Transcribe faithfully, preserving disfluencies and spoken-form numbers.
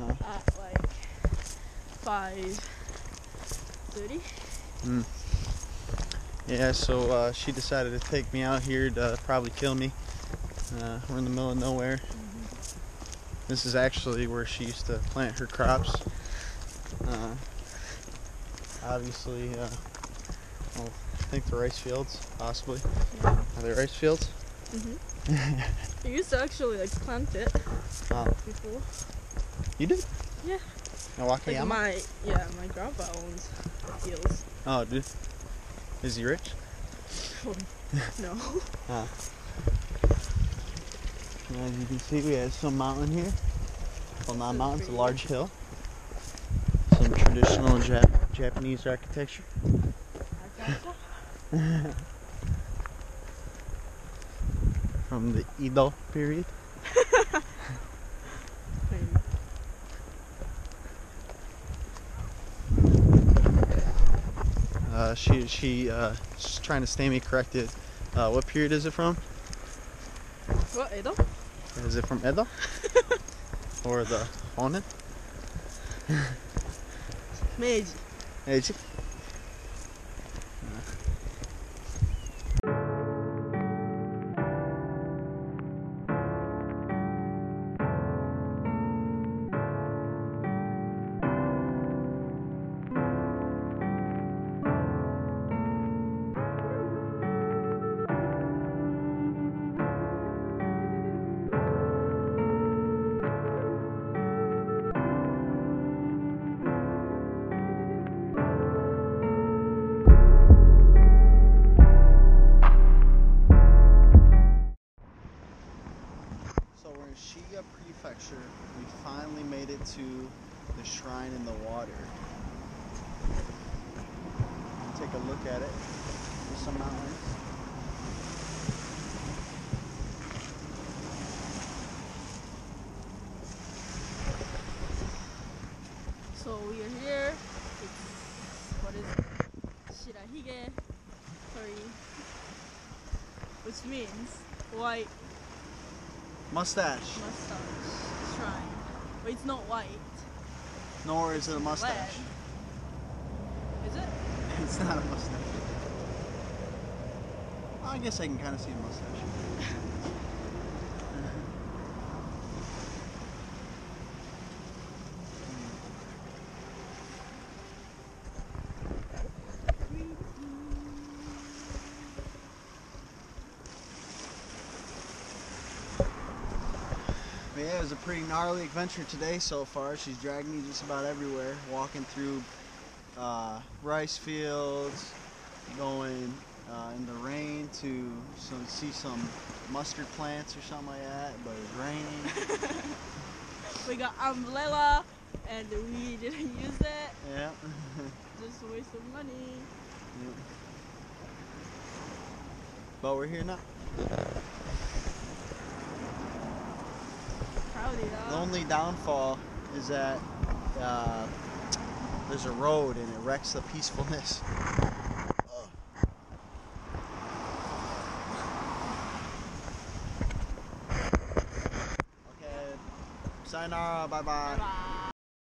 uh-huh. at like five thirty. Mm. Yeah, so uh, she decided to take me out here to probably kill me. Uh, we're in the middle of nowhere. Mm-hmm. This is actually where she used to plant her crops. Uh, obviously, uh, well, I think the rice fields, possibly. Yeah. Are there rice fields? Mm-hmm. I used to actually like plant it oh. before. You did? Yeah. Like my yeah, my grandpa owns fields. Oh, dude. Is he rich? No. Oh. And as you can see, we have some mountain here. Well, not mountain, it's a large hill. Some traditional Jap- Japanese architecture. From the Edo period. Uh, she she uh, she's trying to stay me corrected. Uh, what period is it from? What, Edo? Is it from Edo? Or the Onin? Meiji. Meiji. We finally made it to the shrine in the water. Take a look at it. There's some mountains. So we are here. It's, what is it? Shirahige Torii, which means white mustache. Mustache. Shrine. But it's not white. Nor is it a mustache. Red. Is it? It's not a mustache. Well, I guess I can kind of see a mustache. Yeah, it was a pretty gnarly adventure today so far. She's dragging me just about everywhere, walking through uh, rice fields, going uh, in the rain to some, see some mustard plants or something like that, but it's raining. We got umbrella and we didn't use it. Yeah. Just a waste of money. Yeah. But we're here now. The only downfall is that uh, there's a road and it wrecks the peacefulness. Oh. Okay, sayonara, bye bye. Bye bye.